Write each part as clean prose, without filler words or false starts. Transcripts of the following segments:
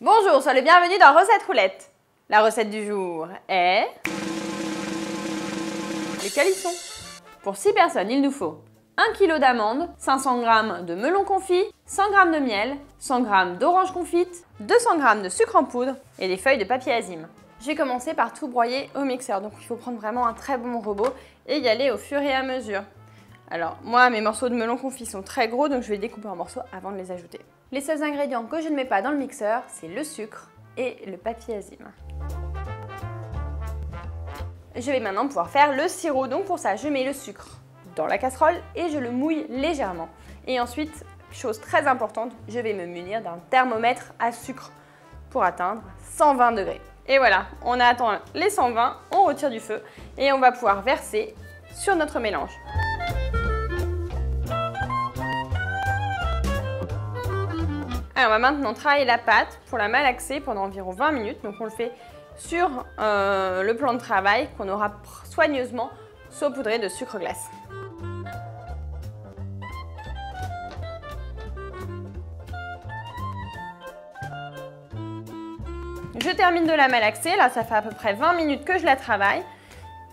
Bonjour, sois le bienvenu dans Recette Roulette. La recette du jour est... les calissons. Pour 6 personnes, il nous faut 1 kg d'amandes, 500 g de melon confit, 100 g de miel, 100 g d'orange confite, 200 g de sucre en poudre et des feuilles de papier azime. J'ai commencé par tout broyer au mixeur, donc il faut prendre vraiment un très bon robot et y aller au fur et à mesure. Alors moi, mes morceaux de melon confit sont très gros, donc je vais les découper en morceaux avant de les ajouter. Les seuls ingrédients que je ne mets pas dans le mixeur, c'est le sucre et le papier azime. Je vais maintenant pouvoir faire le sirop, donc pour ça, je mets le sucre dans la casserole et je le mouille légèrement. Et ensuite, chose très importante, je vais me munir d'un thermomètre à sucre pour atteindre 120 degrés. Et voilà, on attend les 120, on retire du feu et on va pouvoir verser sur notre mélange. Alors on va maintenant travailler la pâte pour la malaxer pendant environ 20 minutes. Donc on le fait sur le plan de travail qu'on aura soigneusement saupoudré de sucre glace. Je termine de la malaxer, là ça fait à peu près 20 minutes que je la travaille.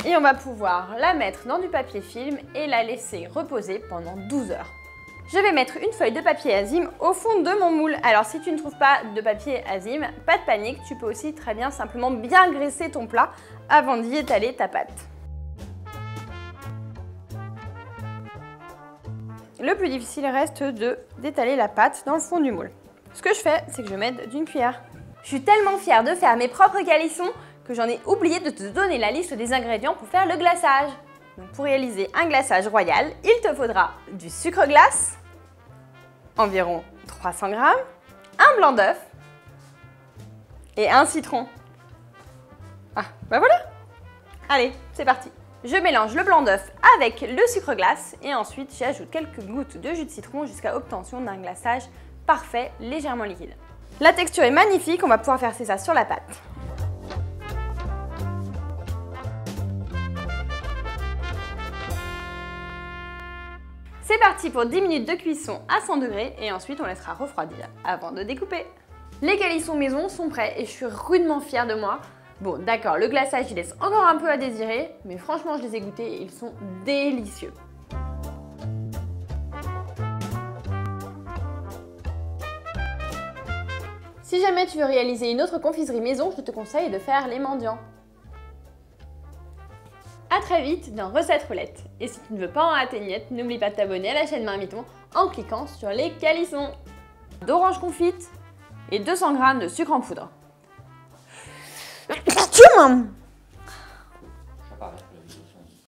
Et on va pouvoir la mettre dans du papier film et la laisser reposer pendant 12 heures. Je vais mettre une feuille de papier azime au fond de mon moule. Alors si tu ne trouves pas de papier azime, pas de panique, tu peux aussi très bien simplement bien graisser ton plat avant d'y étaler ta pâte. Le plus difficile reste d'étaler la pâte dans le fond du moule. Ce que je fais, c'est que je m'aide d'une cuillère. Je suis tellement fière de faire mes propres calissons que j'en ai oublié de te donner la liste des ingrédients pour faire le glaçage. Donc pour réaliser un glaçage royal, il te faudra du sucre glace, environ 300 g, un blanc d'œuf et un citron. Ah, bah voilà! Allez, c'est parti! Je mélange le blanc d'œuf avec le sucre glace et ensuite j'ajoute quelques gouttes de jus de citron jusqu'à obtention d'un glaçage parfait, légèrement liquide. La texture est magnifique, on va pouvoir verser ça sur la pâte. C'est parti pour 10 minutes de cuisson à 100 degrés et ensuite on laissera refroidir avant de découper. Les calissons maison sont prêts et je suis rudement fière de moi. Bon d'accord, le glaçage il laisse encore un peu à désirer, mais franchement je les ai goûtés et ils sont délicieux. Si jamais tu veux réaliser une autre confiserie maison, je te conseille de faire les mendiants. A très vite dans Recette Roulette. Et si tu ne veux pas en rater une miette, n'oublie pas de t'abonner à la chaîne Marmiton en cliquant sur les calissons d'orange confite et 200 g de sucre en poudre.